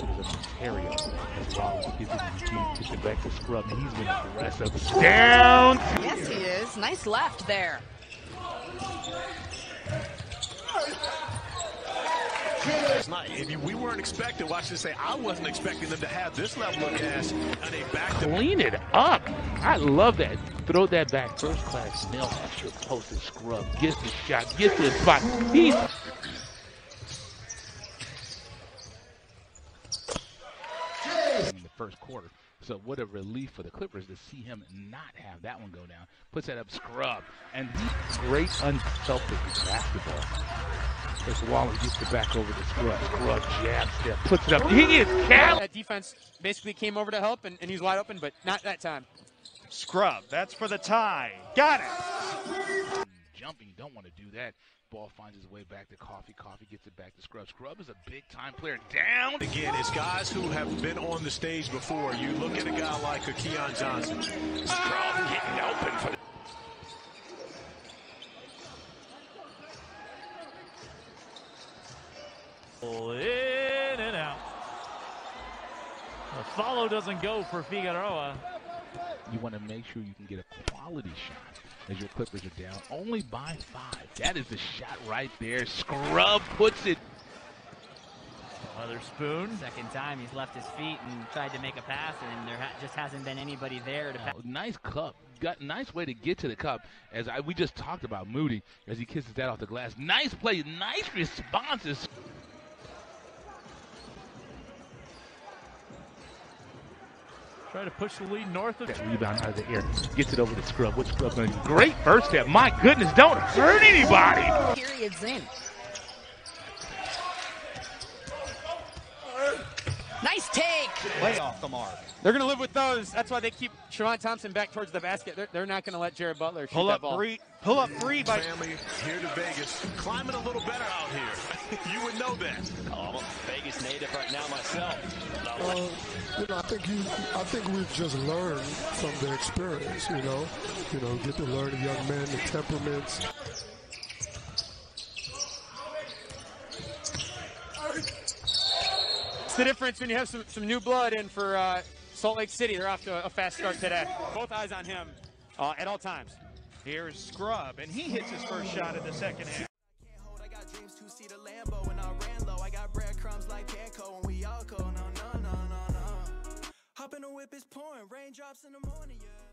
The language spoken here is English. Cookers of Ontario, as well as people from Eugene to Quebec for Scrubb, and he's going to dress up down. Yes, he is. Nice left there. We weren't expecting, well, I should say, I wasn't expecting them to have this level of gas on a back. Clean it up. I love that. Throw that back. First class nail at your post and Scrubb. Gets the shot. Gets the spot. He's... in the first quarter. So what a relief for the Clippers to see him not have that one go down. Puts that up Scrubb. And great unselfish basketball. As Wallace gets it back over to Scrubb. Scrubb jab step. Puts it up. He is capped. That defense basically came over to help, and he's wide open, but not that time. Scrubb, that's for the tie. Got it. Jumping, don't want to do that. Ball finds his way back to Coffee. Coffee gets it back to Scrubb. Scrubb is a big-time player. Down again. It's guys who have been on the stage before. You look at a guy like a Keon Johnson. Scrubb getting open for the... in and out. The follow doesn't go for Figueroa. You want to make sure you can get a quality shot as your Clippers are down only by 5. That is the shot right there. Scrubb puts it. Another spoon. Second time he's left his feet and tried to make a pass, and there just hasn't been anybody there to pass. Oh, nice cup. Got nice way to get to the cup, as we just talked about Moody, as he kisses that off the glass. Nice play, nice responses. Try to push the lead north of... that rebound out of the air. Gets it over to Scrubb. What's Scrubb going to do? Great first step. My goodness, don't hurt anybody. Period's in. Nice take. Way off the mark. They're going to live with those. That's why they keep Sharon Thompson back towards the basket. They're not going to let Jared Butler shoot that ball. Pull up three by... family here to Vegas. Climbing a little better out here. You would know that. Oh, Vegas native right now myself. I think we've just learned from the experience, you know, get to learn a young man, the temperaments. It's the difference when you have some new blood in for Salt Lake City. They're off to a fast start today. Both eyes on him at all times. Here's Scrubb, and he hits his first shot in the second half. Whip is pouring, raindrops in the morning, yeah.